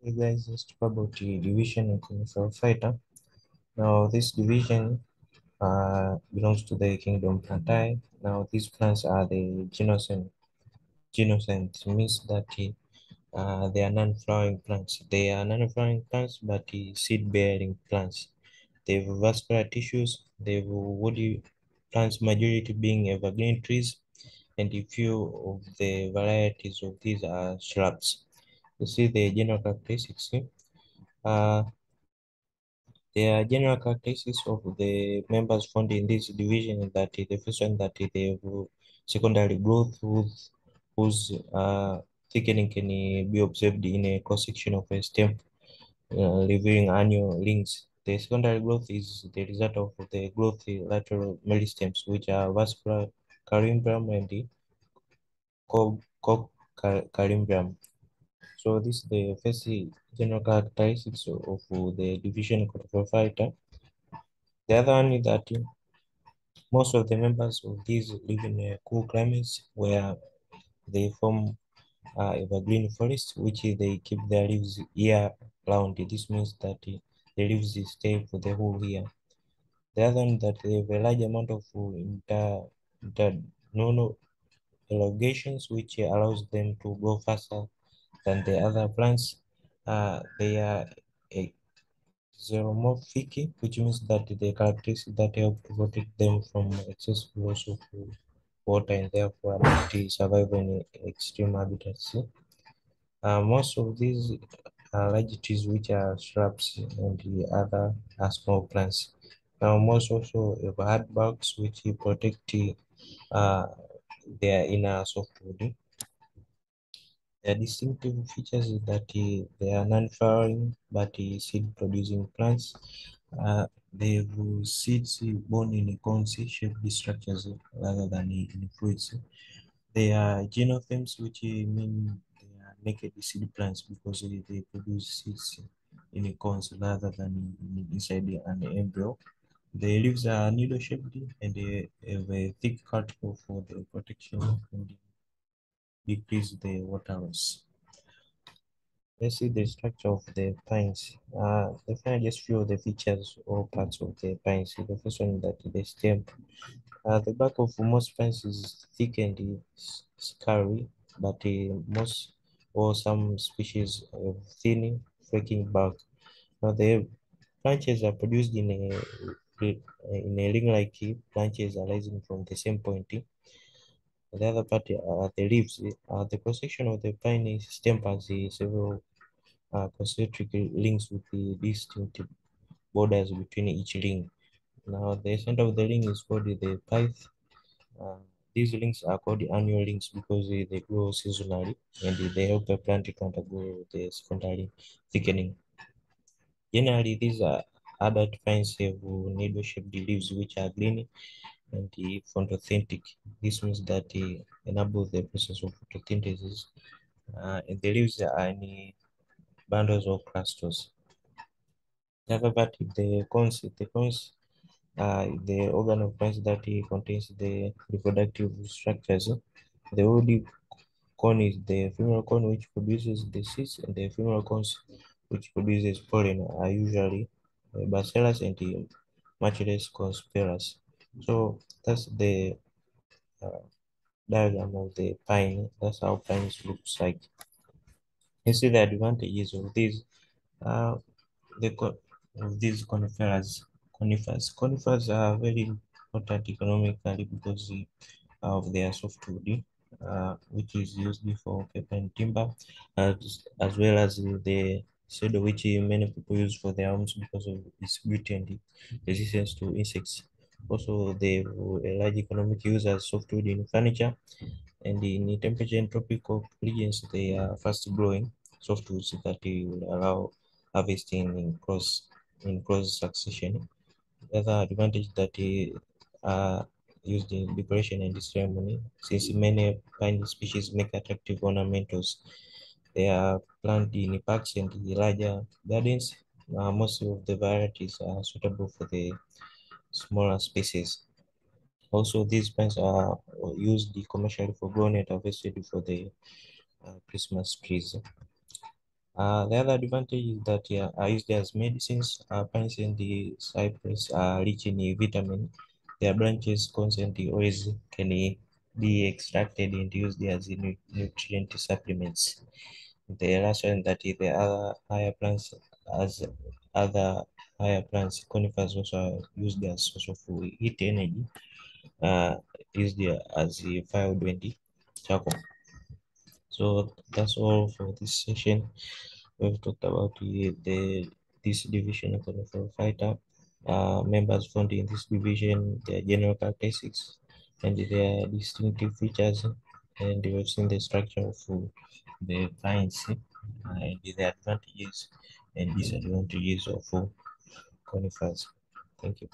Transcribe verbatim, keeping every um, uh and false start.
Hey guys, let's talk about the division in Coniferophyta. Now, this division uh, belongs to the kingdom plantae. Now, these plants are the genoscent. Genoscent means that uh, they are non-flowering plants. They are non-flowering plants, but seed-bearing plants. They have vascular tissues. They have woody plants, majority being evergreen trees, and a few of the varieties of these are shrubs. You see the general characteristics. Uh, there are general characteristics of the members found in this division. That is the first one, that they have secondary growth whose, whose uh, thickening can be observed in a cross section of a stem, uh, revealing annual rings. The secondary growth is the result of the growth lateral meristems, which are vascular cambium and the cork cambium. So this is the first general characteristics of the division of Coniferophyta. The other one is that most of the members of these live in cool climates where they form uh, evergreen forests, which they keep their leaves year round. This means that the leaves stay for the whole year. The other one is that they have a large amount of inter, internodal elongations, which allows them to grow faster than the other plants. Uh, they are xeromorphic, which means that the characteristics that help to protect them from excess loss of water and therefore to survive in extreme habitats. Uh, most of these are large trees, which are shrubs, and the other are small plants. Now, most also have hard barks, which protect uh, their inner soft body. The distinctive features is that uh, they are non-flowering but uh, seed-producing plants. Uh, they have seeds borne in cone-shaped structures rather than in fruits. They are gymnosperms, which mean they are naked seed plants because they produce seeds in cones rather than inside an embryo. The leaves are needle-shaped and they have a thick cuticle for the protection of the decrease the water loss. Let's see the structure of the pines. Uh, the final just few of the features or parts of the pines. The first one that the stem. Uh, the bark of most pines is thick and scurry, but uh, most or some species have thin, flaking bark. Now the branches are produced in a in a ring-like branches arising from the same point. The other part are the leaves. Uh, the cross-section of the pine stem has several uh, concentric rings with the distinct borders between each ring. Now, the center of the ring is called the pith. Uh, these rings are called annual rings because they grow seasonally and they help the plant to undergo the secondary thickening. Generally, these are adult pines have needle-shaped leaves which are green and photosynthetic. This means that they enable the process of photosynthesis. Uh, and the leaves are in bundles or clusters. The other part is the cones. The cones are uh, the organ of plants that contains the reproductive structures. The woody cone is the female cone, which produces the seeds, and the female cones, which produces pollen, are usually bacillus and much less conspirus. So that's the uh, diagram of the pine. That's how pines looks like. You see the advantages of these uh, the of these conifers. Conifers conifers are very important economically because of their softwood, uh, which is used for paper and timber, as as well as the cedar, which many people use for their homes because of its beauty and resistance to insects. Also, they have a large economic use as softwood in furniture, and in temperature and tropical regions, they are fast growing softwoods that will allow harvesting in cross in cross succession. The other advantage that they are used in decoration and ceremony, since many pine species make attractive ornamentals. They are planted in parks and in larger gardens. Uh, most of the varieties are suitable for the smaller species. Also, these pines are used commercially for growing and harvested for the uh, Christmas trees. Uh, the other advantage is that yeah, are used as medicines. Uh, pines and the cypress are rich in vitamin. Their branches, cones, and the oils can be extracted and used as nutrient supplements. The last one that is the other higher plants, as other higher plants, conifers also used as source of heat energy, uh, used as a firewood and charcoal. So that's all for this session. We've talked about the, the this division of Coniferophyta, uh, members found in this division, their general characteristics and their distinctive features, and we've seen the structure of the vines uh, and the advantages and disadvantages of conifers. Thank you.